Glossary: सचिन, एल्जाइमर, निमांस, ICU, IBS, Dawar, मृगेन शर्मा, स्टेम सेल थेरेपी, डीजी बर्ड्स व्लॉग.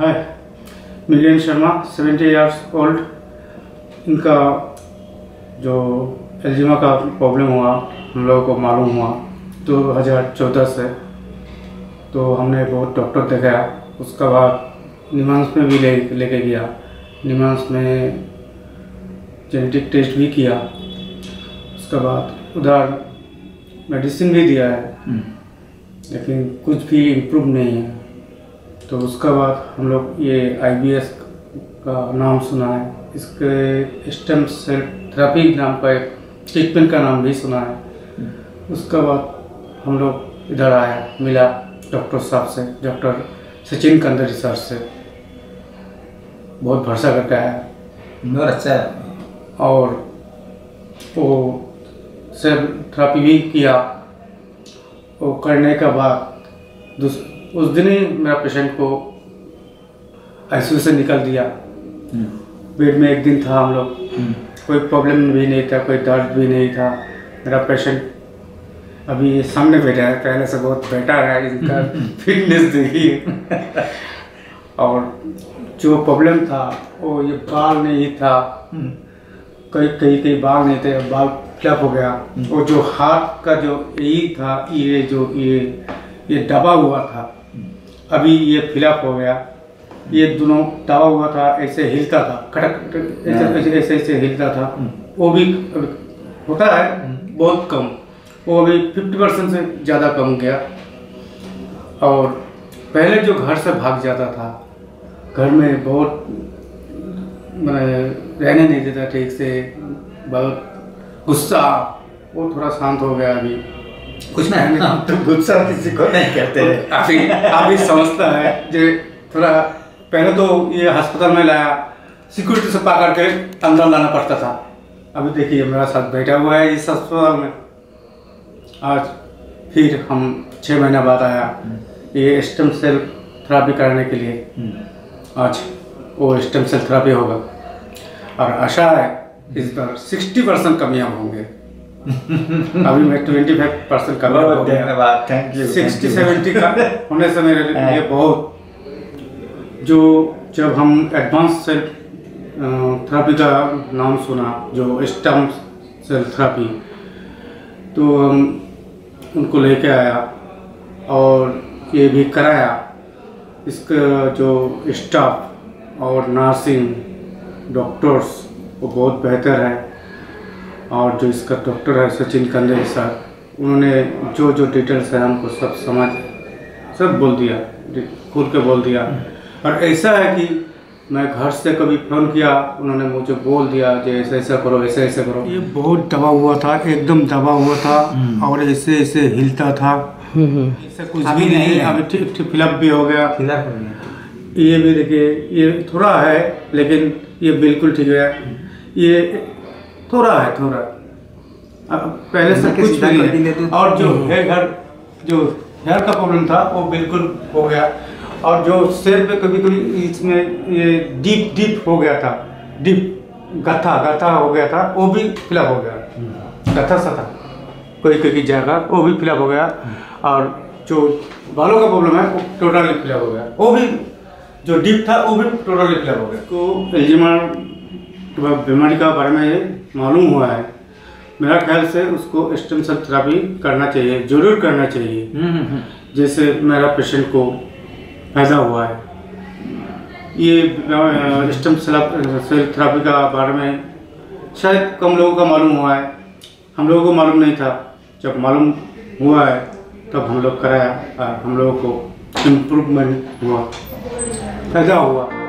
है। मृगेन शर्मा 70 years old, इनका जो एल्जिमा का प्रॉब्लम हुआ हम लोगों को मालूम हुआ 2014 से, तो हमने बहुत डॉक्टर दिखाया। उसका बाद निमांस में भी लेके गया, निमांस में जेनेटिक टेस्ट भी किया, उसके बाद उधर मेडिसिन भी दिया है लेकिन कुछ भी इम्प्रूव नहीं है। तो उसका बाद हम लोग ये IBS का नाम सुना है, इसके स्टेम सेल थेरेपी नाम का एक ट्रीटमेंट का नाम भी सुना है। उसका बाद हम लोग इधर आया, मिला डॉक्टर साहब से, डॉक्टर सचिन के अंदर रिसर्च से बहुत भरोसा करके आया, बहुत अच्छा है। और वो सेल थेरेपी भी किया, वो करने के बाद उस दिन ही मेरा पेशेंट को ICU से निकाल दिया। बेड में एक दिन था हम लोग, कोई प्रॉब्लम भी नहीं था, कोई दर्द भी नहीं था। मेरा पेशेंट अभी सामने बैठा है, पहले से बहुत बेटर है, इनका फिटनेस देखिए। और जो प्रॉब्लम था वो ये बाल नहीं था, कहीं बाल नहीं थे, बाल फ्लैप हो गया। और जो हाथ का जो ये था, ये दबा हुआ था, अभी ये फिलअप हो गया। ये दोनों दबा हुआ था, ऐसे हिलता था, खटक ऐसे हिलता था। वो भी होता है बहुत कम, वो अभी 50% से ज़्यादा कम गया। और पहले जो घर से भाग जाता था, घर में बहुत रहने नहीं देता ठीक से, बहुत गुस्सा, वो थोड़ा शांत हो गया अभी। कुछ नहीं, हम तो गुस्सा किसी को नहीं कहते हैं, काफी समझता है। जो थोड़ा पहले तो ये अस्पताल में लाया, सिक्योरिटी से पकड़ के अंदर लाना पड़ता था। अभी देखिए मेरा साथ बैठा हुआ है इस अस्पताल में। आज फिर हम 6 महीना बाद आया ये स्टेम सेल थेरेपी करने के लिए। आज वो स्टेम सेल थेरेपी होगा और आशा है इस पर 60% कामयाब होंगे। अभी मैं 25% का हो गया, धन्यवाद, थैंक यू। 60-70 का होने से मेरे लिए बहुत, जो जब हम एडवांस सेल थेरेपी का नाम सुना, जो स्टेम सेल थेरेपी, तो हम उनको लेके आया और ये भी कराया। इसका जो स्टाफ और नर्सिंग डॉक्टर्स वो बहुत बेहतर है। और जो इसका डॉक्टर है सचिन कंदे साहब, उन्होंने जो डिटेल्स है हमको सब बोल दिया, खुल के बोल दिया। और ऐसा है कि मैं घर से कभी फ़ोन किया, उन्होंने मुझे बोल दिया कि ऐसा ऐसा करो। ये बहुत दबा हुआ था, एकदम दबा हुआ था और ऐसे ऐसे हिलता था, ऐसा कुछ भी नहीं। अभी ठीक फिलअप भी हो गया। ये भी देखिए, ये थोड़ा है लेकिन ये बिल्कुल ठीक है। ये थोड़ा है पहले से कुछ नहीं है। और जो है घर, जो हेयर का प्रॉब्लम था वो बिल्कुल हो गया। और जो सिर पे कभी इसमें ये डीप हो गया था, गथा हो गया था, वो भी फिलअप हो गया। गथा सा था कोई जगह, वो भी फिलअप हो गया। और जो बालों का प्रॉब्लम है वो टोटली फिलअप हो गया, वो भी जो डीप था वो भी टोटली फिलअप हो गया। तो एल्जाइमर बीमारी का बारे में मालूम हुआ है, मेरा ख्याल से उसको स्टेम सेल थेरेपी करना चाहिए, जरूर करना चाहिए। जैसे मेरा पेशेंट को फायदा हुआ है। ये स्टेम सेल थेरेपी का बारे में शायद कम लोगों का मालूम हुआ है, हम लोगों को मालूम नहीं था। जब मालूम हुआ है तब हम लोग कराया, हम लोगों को इम्प्रूवमेंट हुआ, फायदा हुआ।